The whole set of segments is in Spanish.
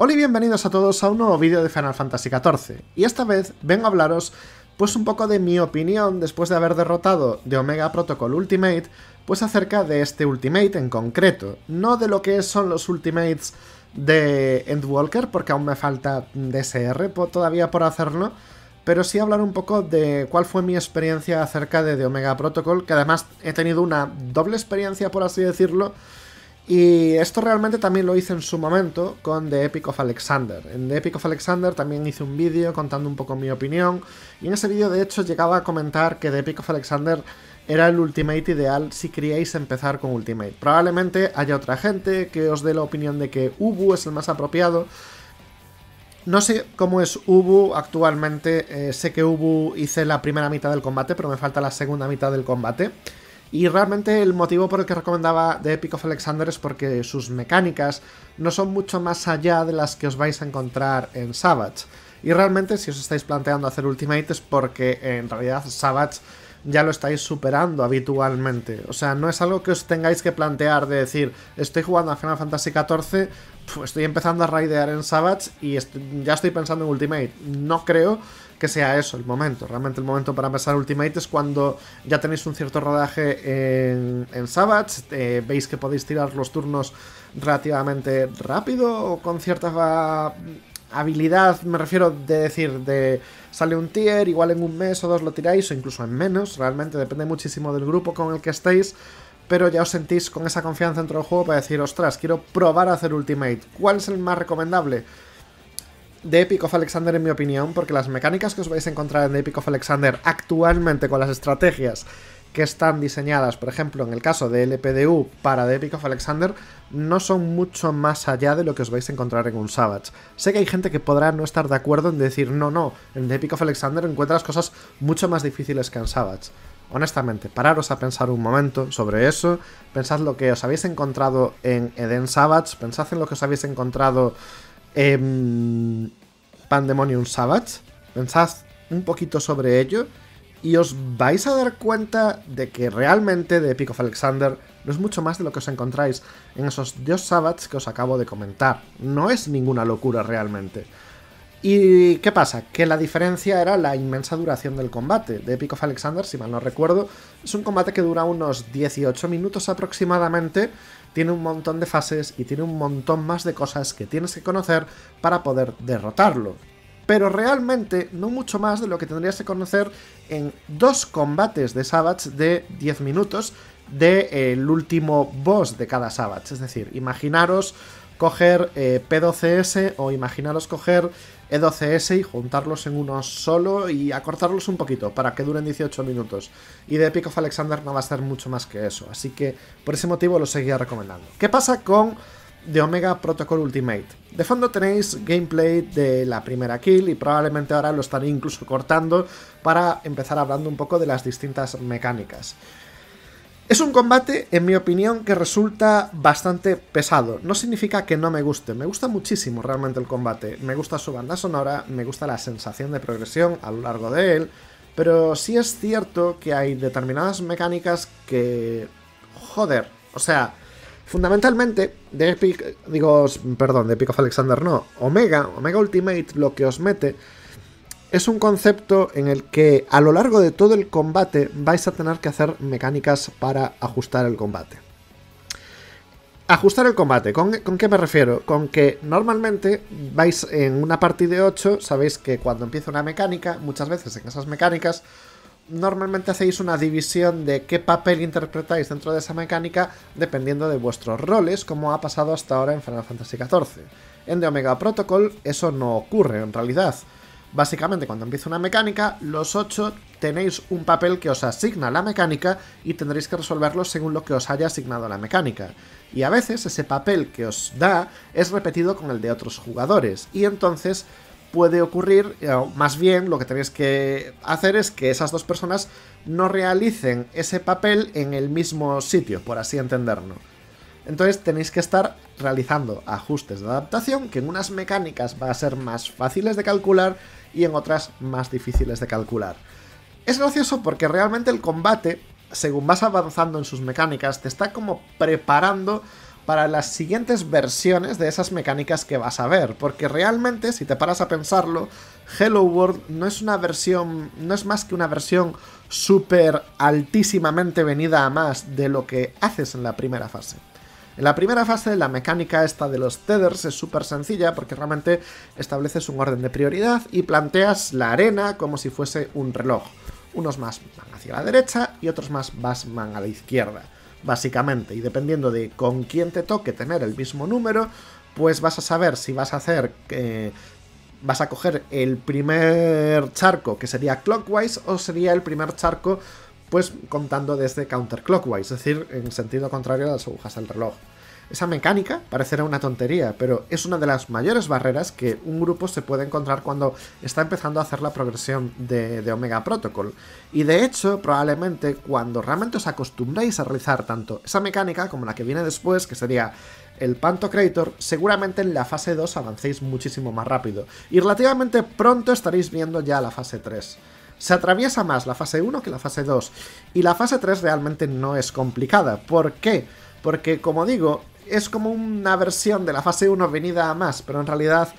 Hola y bienvenidos a todos a un nuevo vídeo de Final Fantasy XIV, y esta vez vengo a hablaros pues un poco de mi opinión después de haber derrotado The Omega Protocol Ultimate, pues acerca de este Ultimate en concreto, no de lo que son los Ultimates de Endwalker, porque aún me falta DSR todavía por hacerlo, pero sí hablar un poco de cuál fue mi experiencia acerca de The Omega Protocol, que además he tenido una doble experiencia, por así decirlo. Y esto realmente también lo hice en su momento con The Epic of Alexander. En The Epic of Alexander también hice un vídeo contando un poco mi opinión, y en ese vídeo de hecho llegaba a comentar que The Epic of Alexander era el Ultimate ideal si queríais empezar con Ultimate. Probablemente haya otra gente que os dé la opinión de que Ubu es el más apropiado. No sé cómo es Ubu actualmente, sé que Ubu hice la primera mitad del combate, pero me falta la segunda mitad del combate. Y realmente el motivo por el que recomendaba The Epic of Alexander es porque sus mecánicas no son mucho más allá de las que os vais a encontrar en Savage. Y realmente si os estáis planteando hacer Ultimate es porque en realidad Savage ya lo estáis superando habitualmente. O sea, no es algo que os tengáis que plantear de decir, estoy jugando a Final Fantasy XIV, pues estoy empezando a raidear en Savage y ya estoy pensando en Ultimate. No creo que sea eso el momento. Realmente el momento para empezar Ultimate es cuando ya tenéis un cierto rodaje en Savage, veis que podéis tirar los turnos relativamente rápido o con cierta habilidad, me refiero de decir, de sale un tier, igual en un mes o dos lo tiráis, o incluso en menos, realmente depende muchísimo del grupo con el que estéis, pero ya os sentís con esa confianza dentro del juego para decir, ostras, quiero probar a hacer Ultimate. ¿Cuál es el más recomendable? The Epic of Alexander, en mi opinión, porque las mecánicas que os vais a encontrar en The Epic of Alexander actualmente con las estrategias que están diseñadas, por ejemplo, en el caso de LPDU para The Epic of Alexander, no son mucho más allá de lo que os vais a encontrar en un Savage. Sé que hay gente que podrá no estar de acuerdo en decir, no, en The Epic of Alexander encuentras cosas mucho más difíciles que en Savage. Honestamente, pararos a pensar un momento sobre eso, pensad lo que os habéis encontrado en Eden Savage, pensad en lo que os habéis encontrado en Pandemonium Savage, pensad un poquito sobre ello y os vais a dar cuenta de que realmente The Epic of Alexander no es mucho más de lo que os encontráis en esos dos Savage que os acabo de comentar. No es ninguna locura realmente. ¿Y qué pasa? Que la diferencia era la inmensa duración del combate. The Epic of Alexander, si mal no recuerdo, es un combate que dura unos 18 minutos aproximadamente. Tiene un montón de fases y tiene un montón más de cosas que tienes que conocer para poder derrotarlo. Pero realmente no mucho más de lo que tendrías que conocer en dos combates de Savage de 10 minutos del último boss de cada Savage. Es decir, imaginaros coger P12S o imaginaros coger E12S y juntarlos en uno solo y acortarlos un poquito para que duren 18 minutos. Y The Epic of Alexander no va a ser mucho más que eso, así que por ese motivo lo seguía recomendando. ¿Qué pasa con The Omega Protocol Ultimate? De fondo tenéis gameplay de la primera kill y probablemente ahora lo estaré incluso cortando para empezar hablando un poco de las distintas mecánicas. Es un combate, en mi opinión, que resulta bastante pesado. No significa que no me guste, me gusta muchísimo realmente el combate. Me gusta su banda sonora, me gusta la sensación de progresión a lo largo de él, pero sí es cierto que hay determinadas mecánicas que... joder, o sea, fundamentalmente, Omega Ultimate lo que os mete es un concepto en el que a lo largo de todo el combate vais a tener que hacer mecánicas para ajustar el combate. Ajustar el combate, ¿con qué me refiero? Con que normalmente vais en una partida de 8, sabéis que cuando empieza una mecánica, muchas veces en esas mecánicas, normalmente hacéis una división de qué papel interpretáis dentro de esa mecánica dependiendo de vuestros roles, como ha pasado hasta ahora en Final Fantasy XIV. En The Omega Protocol eso no ocurre en realidad. Básicamente, cuando empieza una mecánica, los 8 tenéis un papel que os asigna la mecánica y tendréis que resolverlo según lo que os haya asignado la mecánica. Y a veces ese papel que os da es repetido con el de otros jugadores. Y entonces puede ocurrir, o más bien lo que tenéis que hacer es que esas dos personas no realicen ese papel en el mismo sitio, por así entenderlo. Entonces tenéis que estar realizando ajustes de adaptación que en unas mecánicas va a ser más fáciles de calcular y en otras más difíciles de calcular. Es gracioso porque realmente el combate, según vas avanzando en sus mecánicas, te está como preparando para las siguientes versiones de esas mecánicas que vas a ver, porque realmente, si te paras a pensarlo, Hello World no es una versión, no es más que una versión súper altísimamente venida a más de lo que haces en la primera fase. En la primera fase, la mecánica esta de los tethers es súper sencilla porque realmente estableces un orden de prioridad y planteas la arena como si fuese un reloj. Unos más van hacia la derecha y otros más van a la izquierda, básicamente. Y dependiendo de con quién te toque tener el mismo número, pues vas a saber si vas a hacer... vas a coger el primer charco, que sería clockwise, o sería el primer charco... pues contando desde counterclockwise, es decir, en sentido contrario a las agujas del reloj. Esa mecánica parecerá una tontería, pero es una de las mayores barreras que un grupo se puede encontrar cuando está empezando a hacer la progresión de Omega Protocol. Y de hecho, probablemente cuando realmente os acostumbréis a realizar tanto esa mecánica como la que viene después, que sería el Pantocrator, seguramente en la fase 2 avancéis muchísimo más rápido. Y relativamente pronto estaréis viendo ya la fase 3. Se atraviesa más la fase 1 que la fase 2, y la fase 3 realmente no es complicada. ¿Por qué? Porque, como digo, es como una versión de la fase 1 venida a más, pero en realidad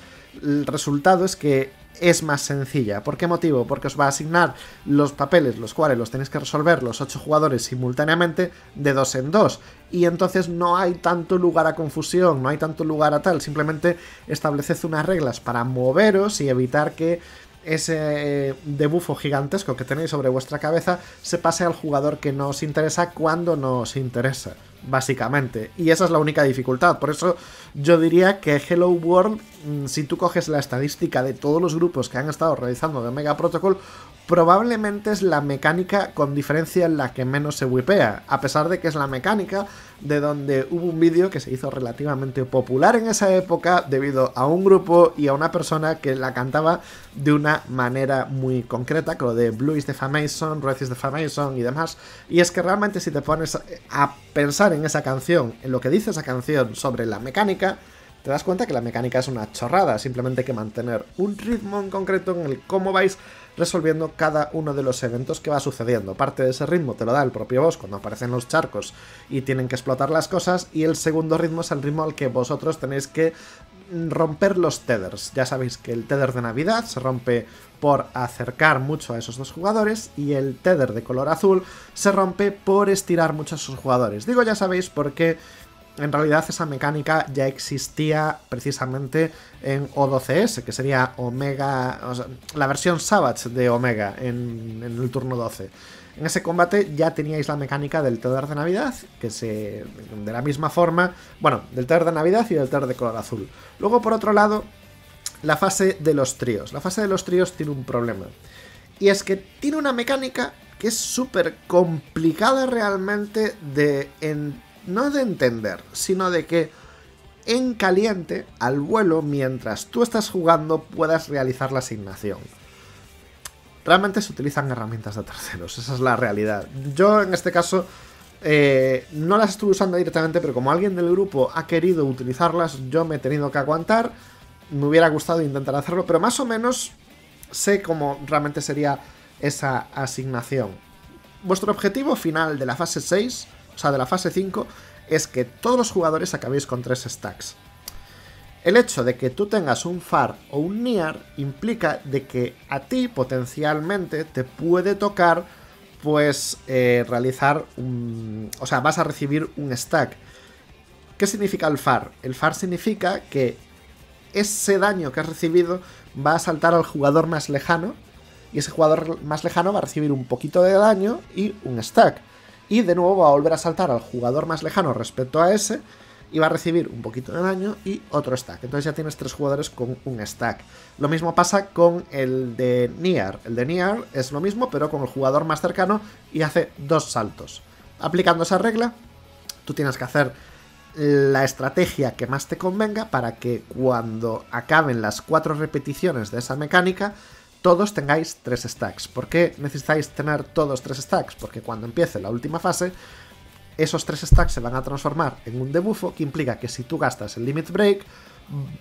el resultado es que es más sencilla. ¿Por qué motivo? Porque os va a asignar los papeles, los cuales los tenéis que resolver los 8 jugadores simultáneamente de 2 en 2, y entonces no hay tanto lugar a confusión, no hay tanto lugar a tal, simplemente estableced unas reglas para moveros y evitar que ese debufo gigantesco que tenéis sobre vuestra cabeza se pase al jugador que no os interesa cuando no os interesa, básicamente. Y esa es la única dificultad. Por eso yo diría que Hello World, si tú coges la estadística de todos los grupos que han estado realizando de Omega Protocol, probablemente es la mecánica con diferencia en la que menos se whipea, a pesar de que es la mecánica de donde hubo un vídeo que se hizo relativamente popular en esa época debido a un grupo y a una persona que la cantaba de una manera muy concreta, con lo de Blue is Defamation, Red is Defamation y demás. Y es que realmente si te pones a pensar en esa canción, en lo que dice esa canción sobre la mecánica, te das cuenta que la mecánica es una chorrada, simplemente hay que mantener un ritmo en concreto en el cómo vais resolviendo cada uno de los eventos que va sucediendo. Parte de ese ritmo te lo da el propio boss cuando aparecen los charcos y tienen que explotar las cosas, y el segundo ritmo es el ritmo al que vosotros tenéis que romper los tethers. Ya sabéis que el tether de Navidad se rompe por acercar mucho a esos dos jugadores, y el tether de color azul se rompe por estirar mucho a esos jugadores. Digo ya sabéis porque en realidad esa mecánica ya existía precisamente en O12S, que sería Omega, o sea, la versión Savage de Omega en el turno 12. En ese combate ya teníais la mecánica del tether de Navidad, que se... de la misma forma... bueno, del tether de Navidad y del tether de color azul. Luego, por otro lado, la fase de los tríos. La fase de los tríos tiene un problema, y es que tiene una mecánica que es súper complicada realmente de entender. No de entender, sino de que en caliente, al vuelo, mientras tú estás jugando, puedas realizar la asignación. Realmente se utilizan herramientas de terceros, esa es la realidad. Yo en este caso no las estuve usando directamente, pero como alguien del grupo ha querido utilizarlas, yo me he tenido que aguantar. Me hubiera gustado intentar hacerlo, pero más o menos sé cómo realmente sería esa asignación. Vuestro objetivo final de la fase 6... o sea, de la fase 5, es que todos los jugadores acabéis con 3 stacks. El hecho de que tú tengas un far o un near implica de que a ti, potencialmente, te puede tocar, pues, realizar un... o sea, vas a recibir un stack. ¿Qué significa el far? El far significa que ese daño que has recibido va a saltar al jugador más lejano, y ese jugador más lejano va a recibir un poquito de daño y un stack. Y de nuevo va a volver a saltar al jugador más lejano respecto a ese, y va a recibir un poquito de daño y otro stack. Entonces ya tienes 3 jugadores con un stack. Lo mismo pasa con el de Nier. El de Nier es lo mismo, pero con el jugador más cercano, y hace 2 saltos. Aplicando esa regla, tú tienes que hacer la estrategia que más te convenga para que cuando acaben las 4 repeticiones de esa mecánica, todos tengáis 3 stacks. ¿Por qué necesitáis tener todos 3 stacks? Porque cuando empiece la última fase, esos 3 stacks se van a transformar en un debufo, que implica que si tú gastas el Limit Break,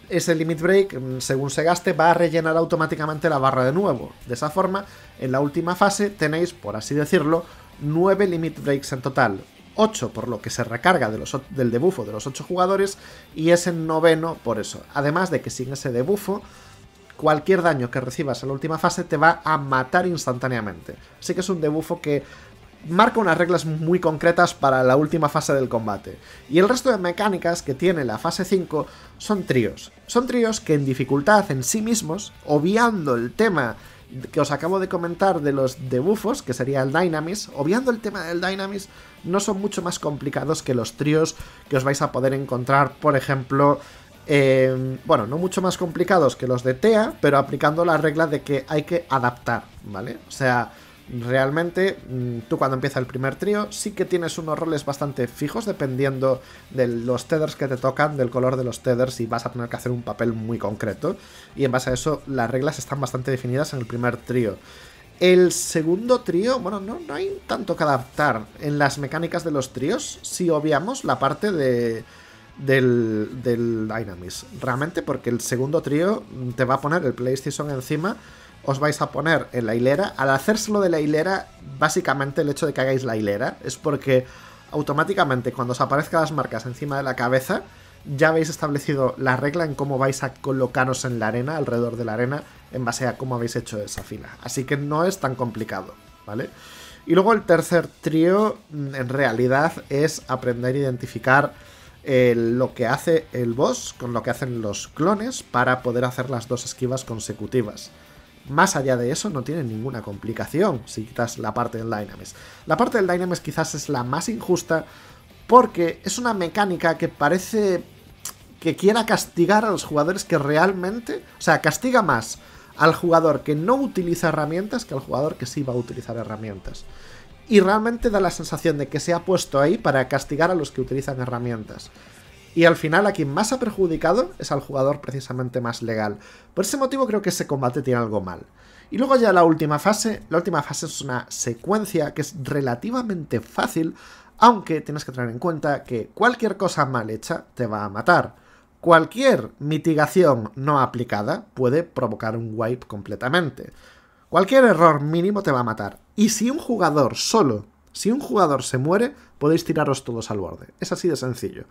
ese Limit Break, según se gaste, va a rellenar automáticamente la barra de nuevo. De esa forma, en la última fase tenéis, por así decirlo, 9 Limit Breaks en total. 8 por lo que se recarga de del debufo de los 8 jugadores y es en noveno por eso. Además de que sin ese debufo, cualquier daño que recibas en la última fase te va a matar instantáneamente. Así que es un debufo que marca unas reglas muy concretas para la última fase del combate. Y el resto de mecánicas que tiene la fase 5 son tríos. Son tríos que en dificultad en sí mismos, obviando el tema que os acabo de comentar de los debufos, que sería el Dynamis, obviando el tema del Dynamis, no son mucho más complicados que los tríos que os vais a poder encontrar, por ejemplo... bueno, no mucho más complicados que los de TEA, pero aplicando la regla de que hay que adaptar, ¿vale? O sea... realmente, tú cuando empieza el primer trío sí que tienes unos roles bastante fijos dependiendo de los tethers que te tocan, del color de los tethers, y vas a tener que hacer un papel muy concreto, y en base a eso las reglas están bastante definidas en el primer trío. El segundo trío, bueno, no hay tanto que adaptar en las mecánicas de los tríos si obviamos la parte del Dynamis, realmente, porque el segundo trío te va a poner el PlayStation encima. Os vais a poner en la hilera. Al hacérselo de la hilera, básicamente el hecho de que hagáis la hilera es porque automáticamente cuando os aparezcan las marcas encima de la cabeza ya habéis establecido la regla en cómo vais a colocaros en la arena, alrededor de la arena, en base a cómo habéis hecho esa fila. Así que no es tan complicado, ¿vale? Y luego el tercer trío en realidad es aprender a identificar lo que hace el boss con lo que hacen los clones para poder hacer las dos esquivas consecutivas. Más allá de eso no tiene ninguna complicación si quitas la parte del Dynamis. La parte del Dynamis quizás es la más injusta porque es una mecánica que parece que quiera castigar a los jugadores que realmente... o sea, castiga más al jugador que no utiliza herramientas que al jugador que sí va a utilizar herramientas. Y realmente da la sensación de que se ha puesto ahí para castigar a los que utilizan herramientas. Y al final a quien más ha perjudicado es al jugador precisamente más legal. Por ese motivo creo que ese combate tiene algo mal. Y luego ya la última fase es una secuencia que es relativamente fácil, aunque tienes que tener en cuenta que cualquier cosa mal hecha te va a matar. Cualquier mitigación no aplicada puede provocar un wipe completamente. Cualquier error mínimo te va a matar. Y si un jugador solo, si un jugador se muere, podéis tiraros todos al borde. Es así de sencillo.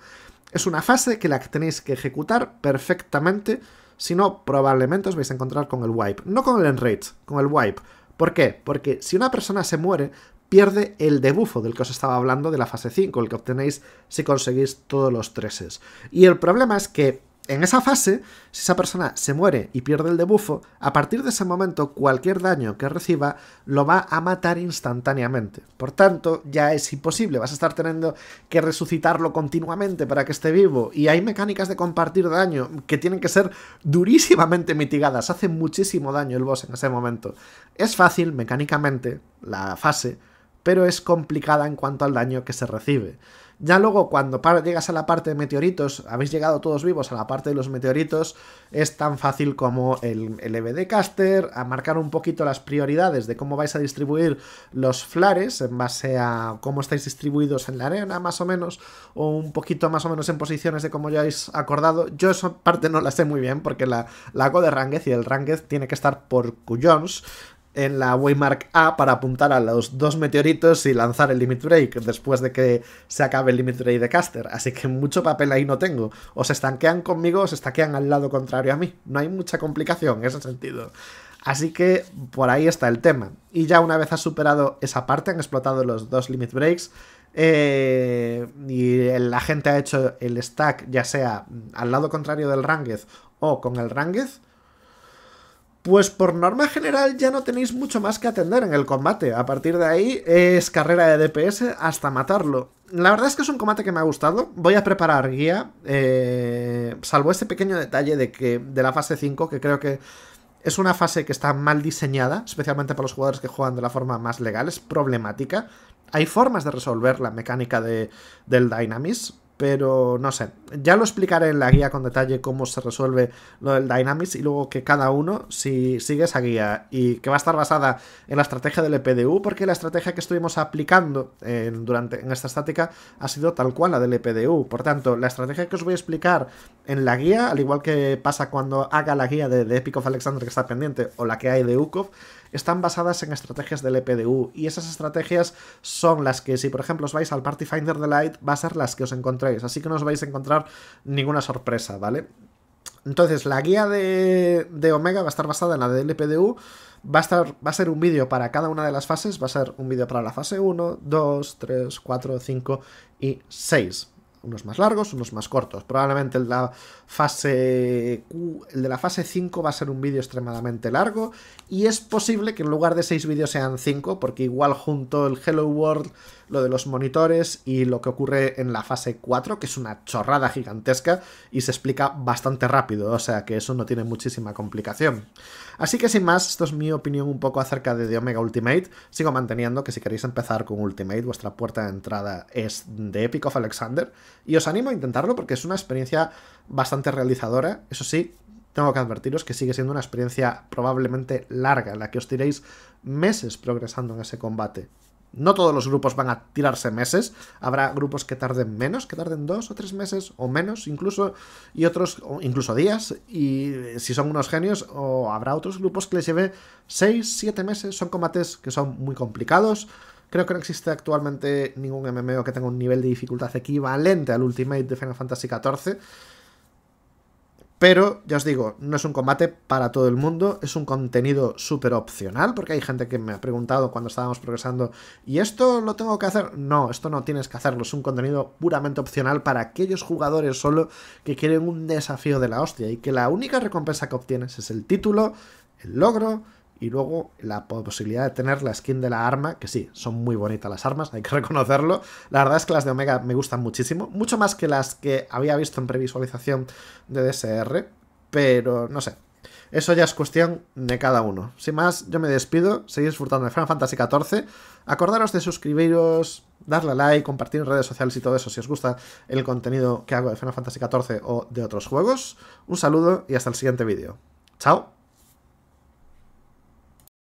Es una fase que la tenéis que ejecutar perfectamente, si no, probablemente os vais a encontrar con el wipe. No con el enrage, con el wipe. ¿Por qué? Porque si una persona se muere, pierde el debufo del que os estaba hablando de la fase 5, el que obtenéis si conseguís todos los 3s. Y el problema es que en esa fase, si esa persona se muere y pierde el debufo, a partir de ese momento cualquier daño que reciba lo va a matar instantáneamente. Por tanto, ya es imposible, vas a estar teniendo que resucitarlo continuamente para que esté vivo, y hay mecánicas de compartir daño que tienen que ser durísimamente mitigadas, hace muchísimo daño el boss en ese momento. Es fácil mecánicamente la fase, pero es complicada en cuanto al daño que se recibe. Ya luego cuando llegas a la parte de meteoritos, habéis llegado todos vivos a la parte de los meteoritos, es tan fácil como el EBD caster, a marcar un poquito las prioridades de cómo vais a distribuir los flares en base a cómo estáis distribuidos en la arena más o menos, o un poquito más o menos en posiciones de como ya habéis acordado. Yo esa parte no la sé muy bien porque la hago de Ranked y el Ranked tiene que estar por cuyons en la Waymark A para apuntar a los dos meteoritos y lanzar el Limit Break después de que se acabe el Limit Break de caster, así que mucho papel ahí no tengo. O se estanquean conmigo o se estanquean al lado contrario a mí, no hay mucha complicación en ese sentido. Así que por ahí está el tema. Y ya una vez has superado esa parte, han explotado los dos Limit Breaks, y la gente ha hecho el stack ya sea al lado contrario del Ranked o con el Ranked, pues por norma general ya no tenéis mucho más que atender en el combate. A partir de ahí es carrera de DPS hasta matarlo. La verdad es que es un combate que me ha gustado. Voy a preparar guía, salvo este pequeño detalle de la fase 5, que creo que es una fase que está mal diseñada, especialmente para los jugadores que juegan de la forma más legal, es problemática. Hay formas de resolver la mecánica del Dynamis, Pero no sé, ya lo explicaré en la guía con detalle cómo se resuelve lo del Dynamis y luego que cada uno si sigue esa guía, y que va a estar basada en la estrategia del LPDU, porque la estrategia que estuvimos aplicando en esta estática ha sido tal cual la del LPDU. Por tanto, la estrategia que os voy a explicar en la guía, al igual que pasa cuando haga la guía de The Epic of Alexander que está pendiente, o la que hay de UCoB, están basadas en estrategias del LPDU, y esas estrategias son las que, si por ejemplo os vais al Party Finder de Light, va a ser las que os encontréis, así que no os vais a encontrar ninguna sorpresa, ¿vale? Entonces la guía de Omega va a estar basada en la de LPDU, va a ser un vídeo para cada una de las fases, va a ser un vídeo para la fase 1, 2, 3, 4, 5 y 6. Unos más largos, unos más cortos. Probablemente el de la fase 5 va a ser un vídeo extremadamente largo, y es posible que en lugar de 6 vídeos sean 5, porque igual junto el Hello World, lo de los monitores y lo que ocurre en la fase 4, que es una chorrada gigantesca y se explica bastante rápido, o sea que eso no tiene muchísima complicación. Así que sin más, esto es mi opinión un poco acerca de The Omega Ultimate. Sigo manteniendo que si queréis empezar con Ultimate, vuestra puerta de entrada es The Epic of Alexander, y os animo a intentarlo porque es una experiencia bastante realizadora. Eso sí, tengo que advertiros que sigue siendo una experiencia probablemente larga, en la que os tiréis meses progresando en ese combate. No todos los grupos van a tirarse meses, habrá grupos que tarden menos, que tarden 2 o 3 meses o menos incluso, y otros incluso días, y si son unos genios, o habrá otros grupos que les lleve 6 o 7 meses. Son combates que son muy complicados. Creo que no existe actualmente ningún MMO que tenga un nivel de dificultad equivalente al Ultimate de Final Fantasy XIV. Pero, ya os digo, no es un combate para todo el mundo, es un contenido súper opcional, porque hay gente que me ha preguntado cuando estábamos progresando, ¿y esto lo tengo que hacer? No, esto no tienes que hacerlo, es un contenido puramente opcional para aquellos jugadores solo que quieren un desafío de la hostia, y que la única recompensa que obtienes es el título, el logro, y luego la posibilidad de tener la skin de la arma, que sí, son muy bonitas las armas, hay que reconocerlo. La verdad es que las de Omega me gustan muchísimo, mucho más que las que había visto en previsualización de DSR, pero no sé, eso ya es cuestión de cada uno. Sin más, yo me despido, seguid disfrutando de Final Fantasy XIV, acordaros de suscribiros, darle a like, compartir en redes sociales y todo eso si os gusta el contenido que hago de Final Fantasy XIV o de otros juegos. Un saludo y hasta el siguiente vídeo. ¡Chao!